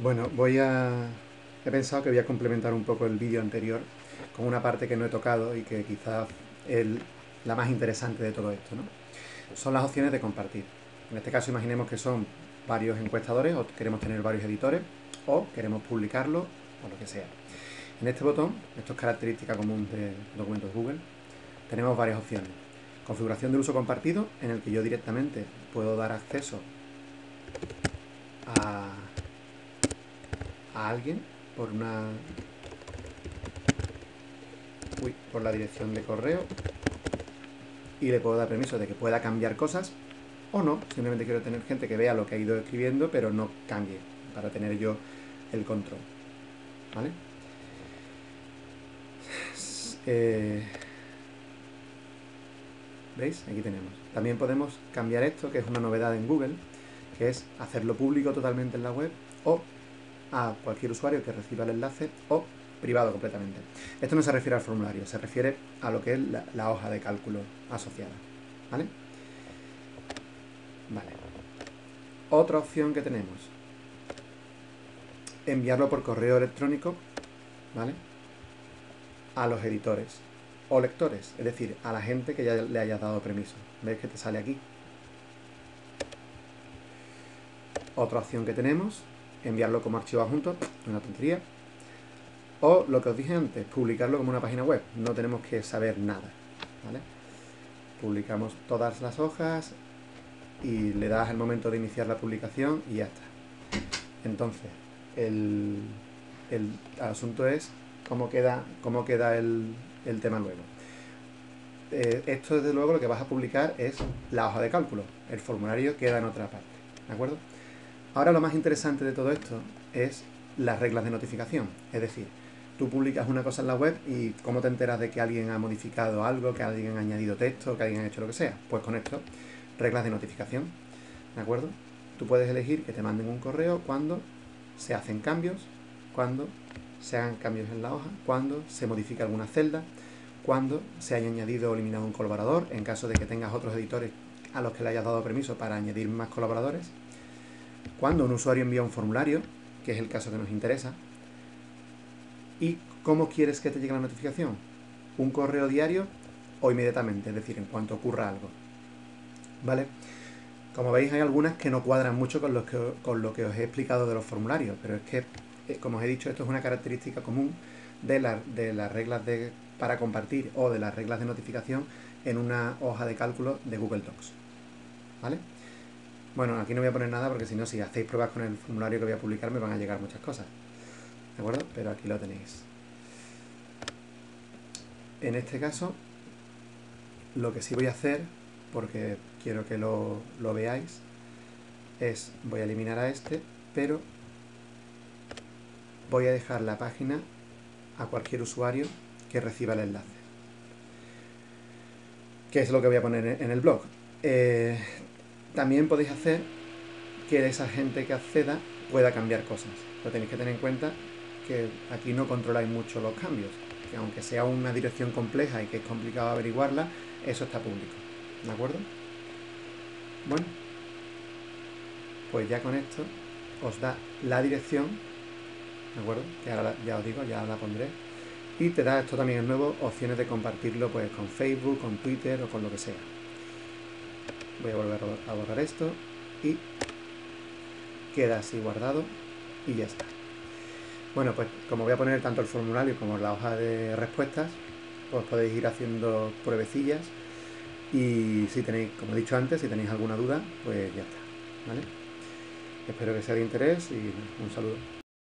Bueno, he pensado que voy a complementar un poco el vídeo anterior con una parte que no he tocado y que quizás es la más interesante de todo esto, ¿no? Son las opciones de compartir. En este caso imaginemos que son varios encuestadores, o queremos tener varios editores, o queremos publicarlo, o lo que sea. En este botón, esto es característica común de documentos Google, tenemos varias opciones. Configuración del uso compartido, en el que yo directamente puedo dar acceso a alguien por la dirección de correo, y le puedo dar permiso de que pueda cambiar cosas o no. Simplemente quiero tener gente que vea lo que ha ido escribiendo pero no cambie, para tener yo el control, ¿vale? ¿Veis? Aquí tenemos. También podemos cambiar esto, que es una novedad en Google, que es hacerlo público totalmente en la web, o a cualquier usuario que reciba el enlace, o privado completamente. Esto no se refiere al formulario, se refiere a lo que es la hoja de cálculo asociada, ¿vale? Vale. Otra opción que tenemos, enviarlo por correo electrónico, ¿vale?, a los editores o lectores, es decir, a la gente que ya le hayas dado permiso. ¿Veis que te sale aquí? Otra opción que tenemos, enviarlo como archivo adjunto, una tontería. O lo que os dije antes, publicarlo como una página web. No tenemos que saber nada, ¿vale? Publicamos todas las hojas y le das el momento de iniciar la publicación y ya está. Entonces, el asunto es cómo queda el tema luego. Esto, desde luego, lo que vas a publicar es la hoja de cálculo. El formulario queda en otra parte, ¿de acuerdo? Ahora, lo más interesante de todo esto es las reglas de notificación. Es decir, tú publicas una cosa en la web y ¿cómo te enteras de que alguien ha modificado algo, que alguien ha añadido texto, que alguien ha hecho lo que sea? Pues con esto, reglas de notificación, ¿de acuerdo? Tú puedes elegir que te manden un correo cuando se hacen cambios, cuando se hagan cambios en la hoja, cuando se modifica alguna celda, cuando se haya añadido o eliminado un colaborador, en caso de que tengas otros editores a los que le hayas dado permiso para añadir más colaboradores, cuando un usuario envía un formulario, que es el caso que nos interesa, y cómo quieres que te llegue la notificación, un correo diario o inmediatamente, es decir, en cuanto ocurra algo, ¿vale? Como veis, hay algunas que no cuadran mucho con lo que os he explicado de los formularios, pero es que, como os he dicho, esto es una característica común de las reglas para compartir o de las reglas de notificación en una hoja de cálculo de Google Docs, ¿vale? Bueno, aquí no voy a poner nada porque si no, si hacéis pruebas con el formulario que voy a publicar, me van a llegar muchas cosas, ¿de acuerdo? Pero aquí lo tenéis. En este caso, lo que sí voy a hacer, porque quiero que lo veáis, es voy a eliminar a este, pero voy a dejar la página a cualquier usuario que reciba el enlace. ¿Qué es lo que voy a poner en el blog? También podéis hacer que esa gente que acceda pueda cambiar cosas. Lo tenéis que tener en cuenta, que aquí no controláis mucho los cambios, que aunque sea una dirección compleja y que es complicado averiguarla, eso está público, ¿de acuerdo? Bueno, pues ya con esto os da la dirección, ¿de acuerdo? Que ahora ya os digo, ya la pondré. Y te da esto también, el nuevo, opciones de compartirlo pues con Facebook, con Twitter o con lo que sea. Voy a volver a borrar esto y queda así guardado y ya está. Bueno, pues como voy a poner tanto el formulario como la hoja de respuestas, pues podéis ir haciendo pruebecillas y si tenéis, como he dicho antes, si tenéis alguna duda, pues ya está, ¿vale? Espero que sea de interés y un saludo.